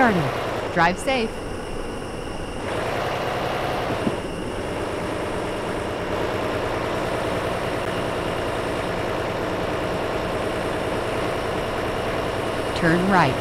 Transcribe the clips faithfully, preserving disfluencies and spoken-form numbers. started. Drive safe. Turn right.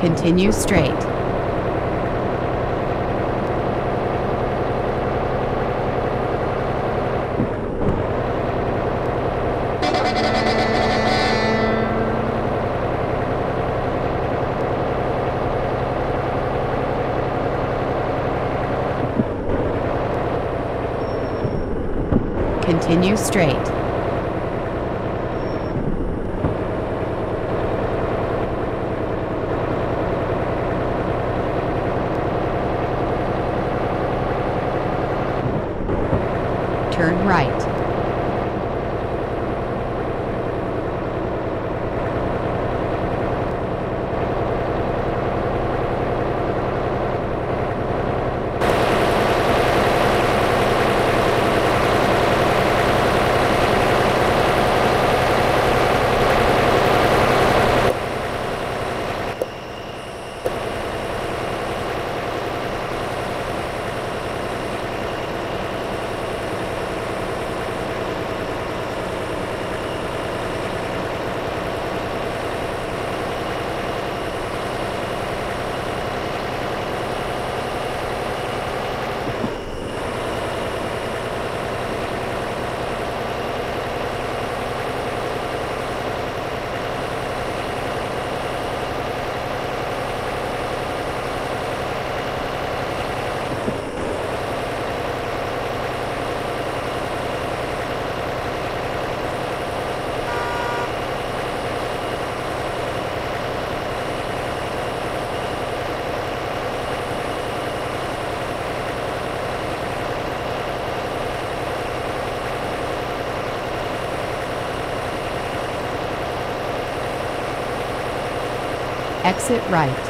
Continue straight. Continue straight. Turn right. Exit right.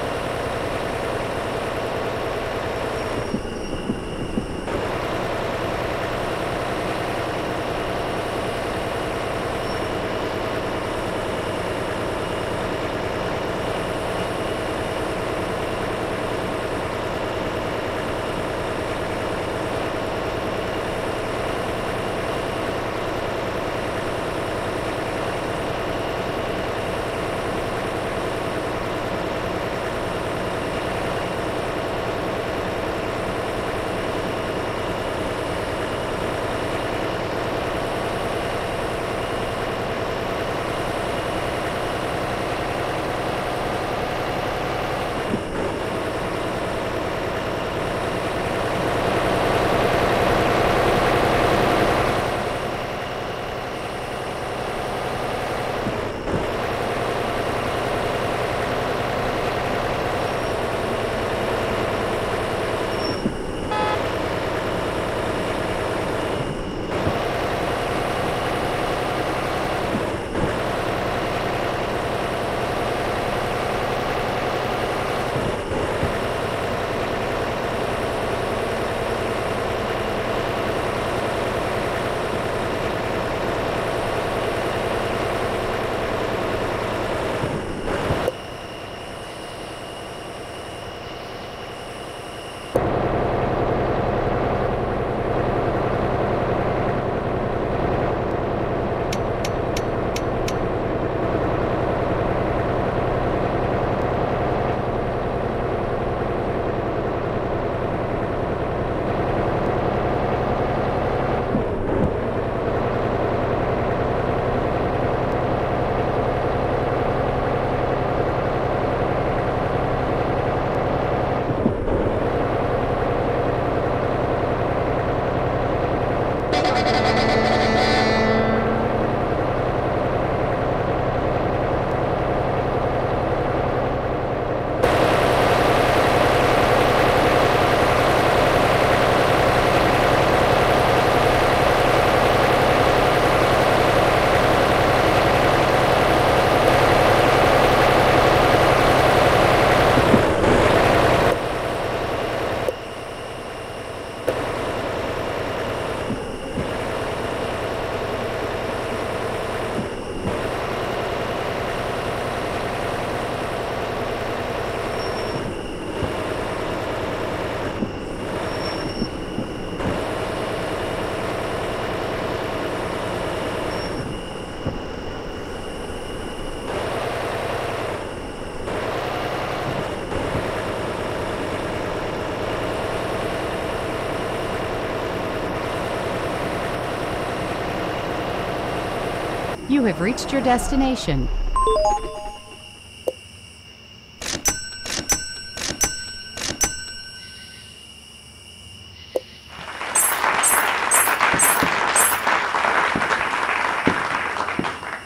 You have reached your destination.